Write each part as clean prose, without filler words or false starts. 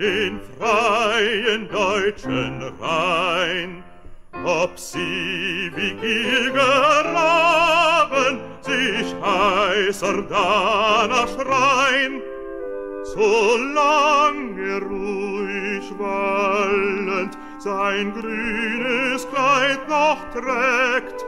in freien deutschen Rhein. Ob sie wie Gier graben, sich heißer danach schreien, solange ruhig wallend sein grünes Kleid noch trägt,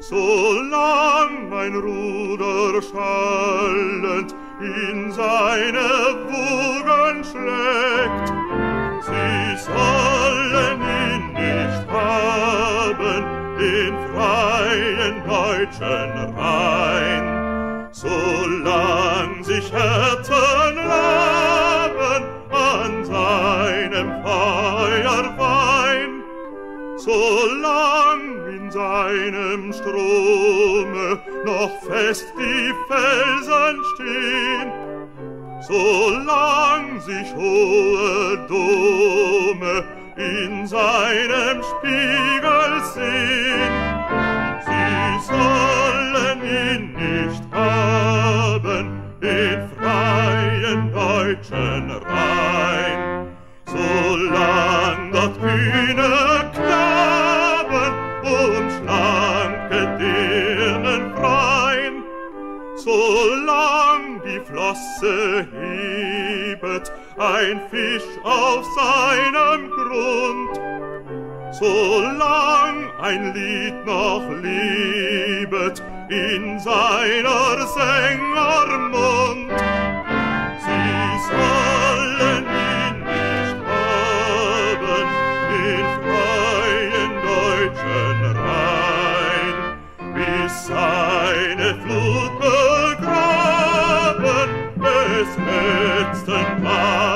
solang ein Ruder schallend in seine Wogen schlägt. Sie sollen ihn nicht haben, den freien deutschen Rhein, solang sich Herzen laben an seinem Feuerwein, solang in seinem Strome noch fest die Felsen stehen, solang sich hohe Dome in seinem Spiegel sehen. Sie sollen ihn nicht haben, den freien deutschen Rhein, solang dort kühne solang die Flosse hebet ein Fisch auf seinem Grund, solang ein Lied noch lebet in seiner Sängermund. Sie sollen ihn nicht haben, den freien deutschen Rhein, bis seine Flut begraben des letzten Mal.